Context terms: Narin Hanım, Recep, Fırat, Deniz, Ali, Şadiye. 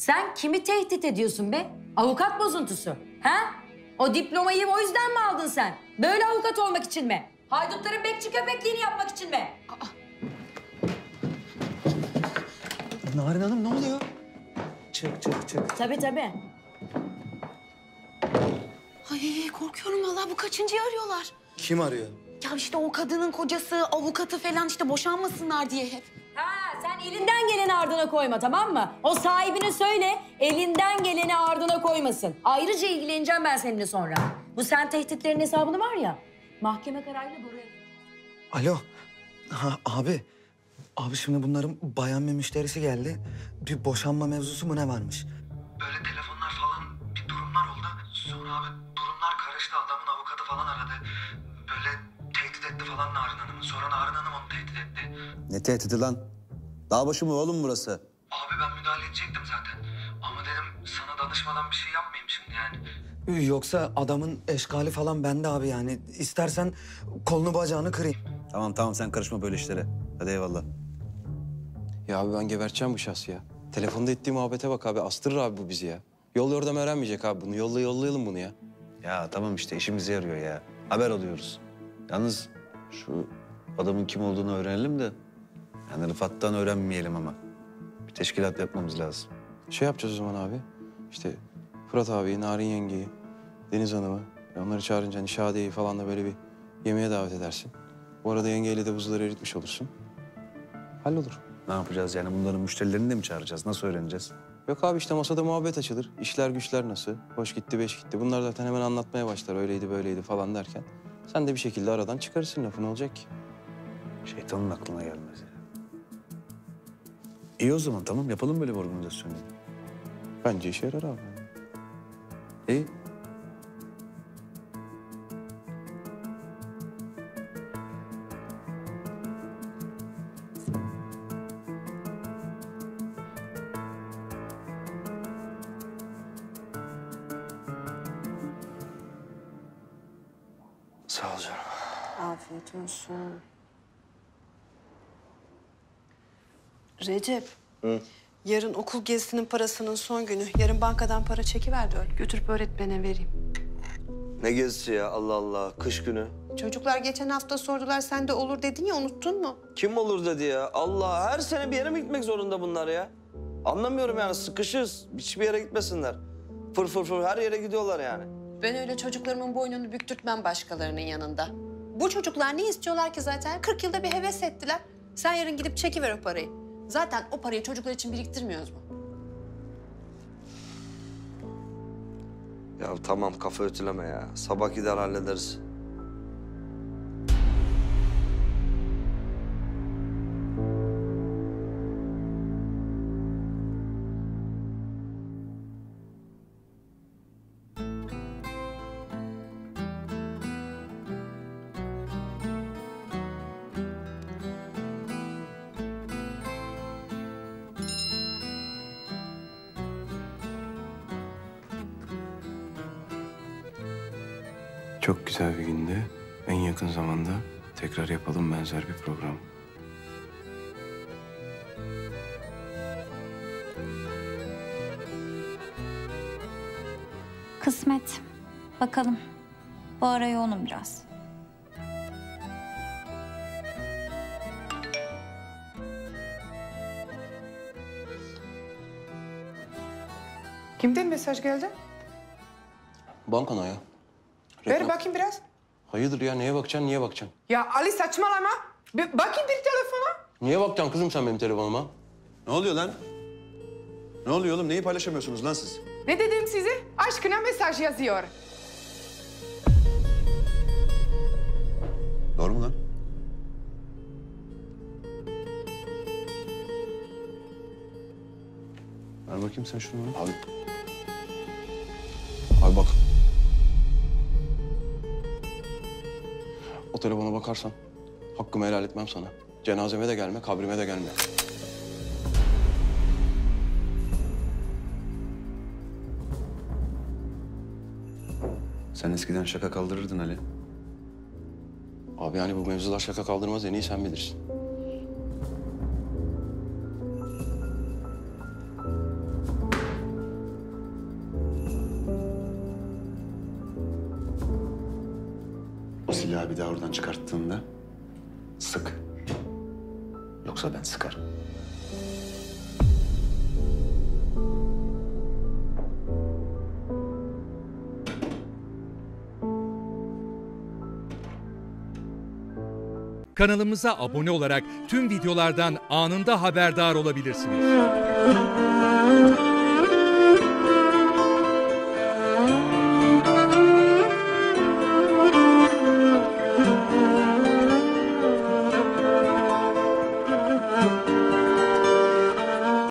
Sen kimi tehdit ediyorsun be? Avukat bozuntusu. Ha? O diplomayı o yüzden mi aldın sen? Böyle avukat olmak için mi? Haydutların bekçi köpekliğini yapmak için mi? Aa. Narin Hanım ne oluyor? Çık. Tabii. Ay korkuyorum vallahi, bu kaçıncıyı arıyorlar? Kim arıyor? Ya işte o kadının kocası, avukatı falan, işte boşanmasınlar diye hep. Ha sen elinden geleni ardına koyma, tamam mı? O sahibine söyle, elinden geleni ardına koymasın. Ayrıca ilgileneceğim ben seninle sonra. Bu sen tehditlerin hesabını var ya, mahkeme kararıyla buraya... Alo, abi şimdi bunların bayan bir müşterisi geldi. Bir boşanma mevzusu mu ne varmış? Böyle telefonlar falan, bir durumlar oldu. Sonra abi durumlar karıştı, adamın avukatı falan aradı. Böyle tehdit etti falan Narin Hanım'ı. Sonra Narin Hanım onu tehdit etti. Ne tehdidi lan? Dağ başı mı oğlum burası? Abi ben müdahale edecektim zaten. Ama dedim sana danışmadan bir şey yapmayayım şimdi yani. Yoksa adamın eşkali falan bende abi yani. İstersen kolunu bacağını kırayım. Tamam sen karışma böyle işlere. Hadi eyvallah. Ya abi ben geberteceğim bu şahsı ya. Telefonda ettiği muhabbete bak abi. Astırır abi bu bizi ya. Yol yordam öğrenmeyecek abi bunu. Yollayalım bunu ya. Ya tamam işte işimize yarıyor ya. Haber alıyoruz. Yalnız şu adamın kim olduğunu öğrenelim de... yani Rıfat'tan öğrenmeyelim ama. Bir teşkilat yapmamız lazım. Şey yapacağız o zaman abi. İşte Fırat abiyi, Narin yengeyi, Deniz Hanım'ı... onları çağırınca hani Şadiye'yi falan da böyle bir yemeğe davet edersin. Bu arada yengeyle de buzları eritmiş olursun. Hallolur. Ne yapacağız yani? Bunların müşterilerini de mi çağıracağız? Nasıl öğreneceğiz? Yok abi işte masada muhabbet açılır. İşler güçler nasıl? Hoş gitti, beş gitti. Bunlar zaten hemen anlatmaya başlar. Öyleydi, böyleydi falan derken. Sen de bir şekilde aradan çıkarırsın. Lafın olacak ki. Şeytanın aklına gelmez ya. İyi o zaman tamam. Yapalım böyle bir organizasyonu. Bence işe yarar abi. İyi. Sağ ol canım. Afiyet olsun. Recep. Hı? Yarın okul gezisinin parasının son günü. Yarın bankadan para çekiver de öyle. Götürüp öğretmene vereyim. Ne gezisi ya? Allah Allah. Kış günü. Çocuklar geçen hafta sordular. Sen de olur dedin ya, unuttun mu? Kim olur dedi ya? Allah, her sene bir yere mi gitmek zorunda bunlar ya? Anlamıyorum yani, sıkışız. Hiçbir yere gitmesinler. Fır her yere gidiyorlar yani. Ben öyle çocuklarımın boynunu büktürtmem başkalarının yanında. Bu çocuklar ne istiyorlar ki zaten? 40 yılda bir heves ettiler. Sen yarın gidip çekiver o parayı. Zaten o parayı çocuklar için biriktirmiyoruz mu? Ya tamam, kafa ötüleme ya. Sabah gider hallederiz. Çok güzel bir günde, en yakın zamanda tekrar yapalım benzer bir program. Kısmet. Bakalım. Bu ara yoğunum biraz. Kimden mesaj geldi? Bankana ya. Reklam. Ver bakayım biraz. Hayırdır ya, neye bakacaksın, niye bakacaksın? Ya Ali saçmalama. Bakayım bir telefona. Niye bakacaksın kızım sen benim telefonuma? Ne oluyor lan? Ne oluyor oğlum, neyi paylaşamıyorsunuz lan siz? Ne dedim size? Aşkına mesaj yazıyor. Doğru mu lan? Ver bakayım sen şunu. Abi bak. O telefona bakarsan hakkımı helal etmem sana. Cenazeme de gelme, kabrime de gelme. Sen eskiden şaka kaldırırdın Ali. Abi yani bu mevzular şaka kaldırmaz, en iyi sen bilirsin. bir daha oradan çıkarttığında sık. Yoksa ben sıkarım. Kanalımıza abone olarak tüm videolardan anında haberdar olabilirsiniz.